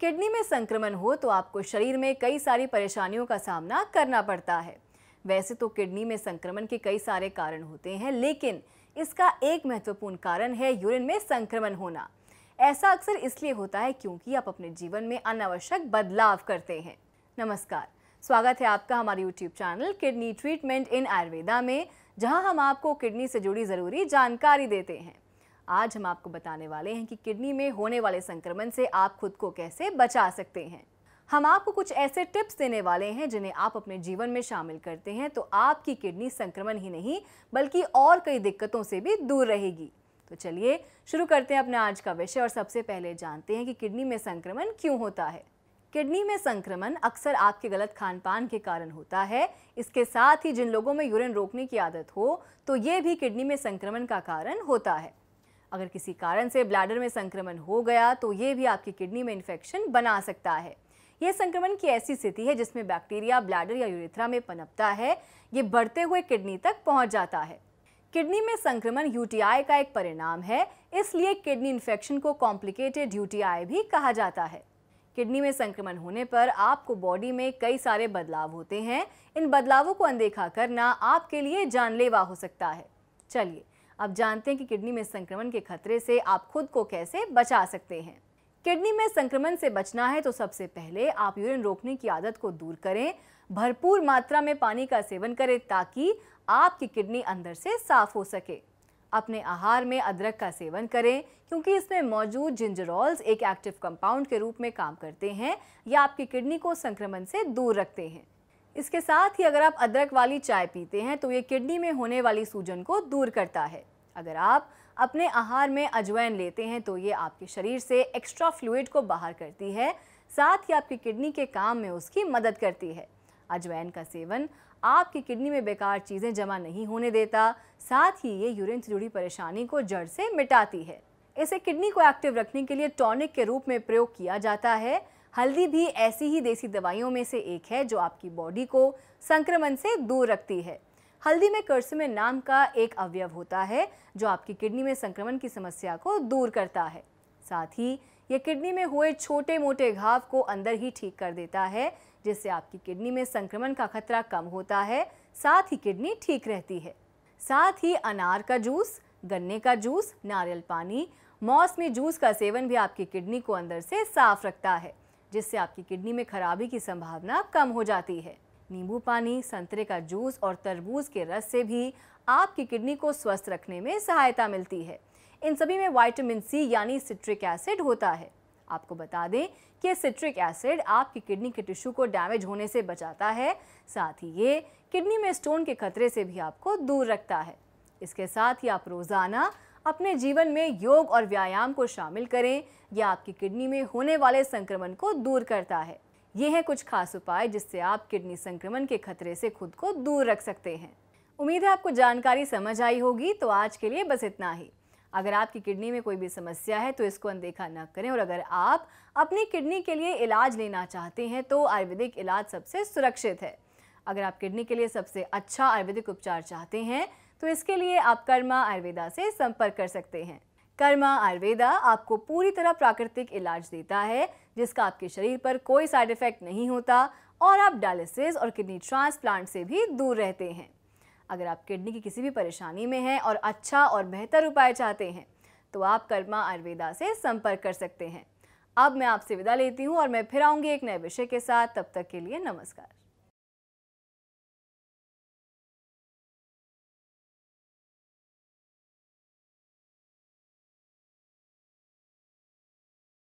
Kidney में संक्रमण हो तो आपको शरीर में कई सारी परेशानियों का सामना करना पड़ता है। वैसे तो किडनी में संक्रमण के कई सारे कारण होते हैं, लेकिन इसका एक महत्वपूर्ण कारण है यूरिन में संक्रमण होना। ऐसा अक्सर इसलिए होता है क्योंकि आप अपने जीवन में अनावश्यक बदलाव करते हैं। नमस्कार, स्वागत है आपका हमारे YouTube channel kidney treatment in Ayurveda में, जहां हम आपको किडनी से जुड़ी ज़रूरी जानकारी देते हैं। आज हम आपको बताने वाले हैं कि किडनी में होने वाले संक्रमण से आप खुद को कैसे बचा सकते हैं। हम आपको कुछ ऐसे टिप्स देने वाले हैं जिन्हें आप अपने जीवन में शामिल करते हैं तो आपकी किडनी संक्रमण ही नहीं बल्कि और कई दिक्कतों से भी दूर रहेगी। तो चलिए शुरू करते हैं अपना आज का विषय और सबसे पहले जानते हैं कि किडनी में संक्रमण क्यों होता है। किडनी में संक्रमण अक्सर आपके गलत खान पान के कारण होता है। इसके साथ ही जिन लोगों में यूरिन रोकने की आदत हो तो ये भी किडनी में संक्रमण का कारण होता है। अगर किसी कारण से ब्लैडर में संक्रमण हो गया तो ये भी आपकी किडनी में इन्फेक्शन बना सकता है। ये संक्रमण की ऐसी स्थिति है जिसमें बैक्टीरिया ब्लैडर या यूरेथ्रा में पनपता है, ये बढ़ते हुए किडनी तक पहुंच जाता है। किडनी में संक्रमण यूटीआई का एक परिणाम है, इसलिए किडनी इन्फेक्शन को कॉम्प्लिकेटेड यूटीआई भी कहा जाता है। किडनी में संक्रमण होने पर आपको बॉडी में कई सारे बदलाव होते हैं। इन बदलावों को अनदेखा करना आपके लिए जानलेवा हो सकता है। चलिए अब जानते हैं कि किडनी में संक्रमण के खतरे से आप खुद को कैसे बचा सकते हैं। किडनी में संक्रमण से बचना है तो सबसे पहले आप यूरिन रोकने की आदत को दूर करें, भरपूर मात्रा में पानी का सेवन करें ताकि आपकी किडनी अंदर से साफ हो सके। अपने आहार में अदरक का सेवन करें क्योंकि इसमें मौजूद जिंजरॉल्स एक एक्टिव कंपाउंड के रूप में काम करते हैं या आपकी किडनी को संक्रमण से दूर रखते हैं। इसके साथ ही अगर आप अदरक वाली चाय पीते हैं तो ये किडनी में होने वाली सूजन को दूर करता है। अगर आप अपने आहार में अजवाइन लेते हैं तो ये आपके शरीर से एक्स्ट्रा फ्लूइड को बाहर करती है, साथ ही आपकी किडनी के काम में उसकी मदद करती है। अजवाइन का सेवन आपकी किडनी में बेकार चीज़ें जमा नहीं होने देता, साथ ही ये यूरिन से जुड़ी परेशानी को जड़ से मिटाती है। इसे किडनी को एक्टिव रखने के लिए टॉनिक के रूप में प्रयोग किया जाता है। हल्दी भी ऐसी ही देसी दवाइयों में से एक है जो आपकी बॉडी को संक्रमण से दूर रखती है। हल्दी में कर्क्यूमिन नाम का एक अवयव होता है जो आपकी किडनी में संक्रमण की समस्या को दूर करता है। साथ ही यह किडनी में हुए छोटे मोटे घाव को अंदर ही ठीक कर देता है, जिससे आपकी किडनी में संक्रमण का खतरा कम होता है, साथ ही किडनी ठीक रहती है। साथ ही अनार का जूस, गन्ने का जूस, नारियल पानी, मौसमी जूस का सेवन भी आपकी किडनी को अंदर से साफ रखता है, जिससे आपकी किडनी में खराबी की संभावना कम हो जाती है। नींबू पानी, संतरे का जूस और तरबूज के रस से भी आपकी किडनी को स्वस्थ रखने में सहायता मिलती है। इन सभी में विटामिन सी यानी सिट्रिक एसिड होता है। आपको बता दें कि सिट्रिक एसिड आपकी किडनी के टिश्यू को डैमेज होने से बचाता है, साथ ही ये किडनी में स्टोन के खतरे से भी आपको दूर रखता है। इसके साथ ही आप रोज़ाना अपने जीवन में योग और व्यायाम को शामिल करें, यह आपकी किडनी में होने वाले संक्रमण को दूर करता है। ये हैं कुछ खास उपाय जिससे आप किडनी संक्रमण के खतरे से खुद को दूर रख सकते हैं। उम्मीद है आपको जानकारी समझ आई होगी। तो आज के लिए बस इतना ही। अगर आपकी किडनी में कोई भी समस्या है तो इसको अनदेखा न करें, और अगर आप अपनी किडनी के लिए इलाज लेना चाहते हैं तो आयुर्वेदिक इलाज सबसे सुरक्षित है। अगर आप किडनी के लिए सबसे अच्छा आयुर्वेदिक उपचार चाहते हैं तो इसके लिए आप कर्मा आयुर्वेदा से संपर्क कर सकते हैं। कर्मा आयुर्वेदा आपको पूरी तरह प्राकृतिक इलाज देता है जिसका आपके शरीर पर कोई साइड इफ़ेक्ट नहीं होता, और आप डायलिसिस और किडनी ट्रांसप्लांट से भी दूर रहते हैं। अगर आप किडनी की किसी भी परेशानी में हैं और अच्छा और बेहतर उपाय चाहते हैं तो आप कर्मा आयुर्वेदा से संपर्क कर सकते हैं। अब मैं आपसे विदा लेती हूँ और मैं फिर आऊँगी एक नए विषय के साथ। तब तक के लिए नमस्कार।